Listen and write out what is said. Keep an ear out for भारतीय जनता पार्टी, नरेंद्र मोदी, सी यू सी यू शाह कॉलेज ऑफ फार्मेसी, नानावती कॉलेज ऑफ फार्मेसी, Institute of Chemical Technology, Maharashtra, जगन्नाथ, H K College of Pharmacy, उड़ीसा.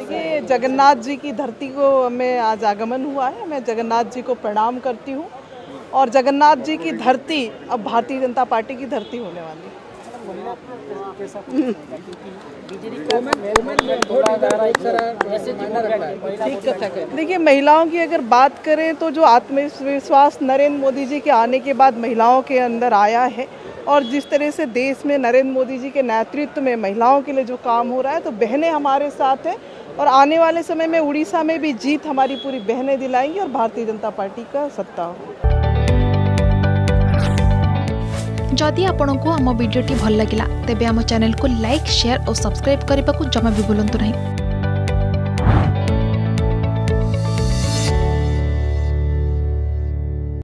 देखिए, जगन्नाथ जी की धरती को मैं आज आगमन हुआ है, मैं जगन्नाथ जी को प्रणाम करती हूँ। और जगन्नाथ जी की धरती अब भारतीय जनता पार्टी की धरती होने वाली है। देखिए, महिलाओं की अगर बात करें तो जो आत्मविश्वास नरेंद्र मोदी जी के आने के बाद महिलाओं के अंदर आया है, और जिस तरह से देश में नरेंद्र मोदी जी के नेतृत्व में महिलाओं के लिए जो काम हो रहा है, तो बहनें हमारे साथ हैं। और आने वाले समय में उड़ीसा में भी जीत हमारी पूरी बहनें दिलाएंगी और भारतीय जनता पार्टी का सत्ता होगा। जदि आपंको आम भिड्टे भल लगा तेब आम चैनल को लाइक, शेयर और सब्सक्राइब करने को जमा भी भूलु नहीं।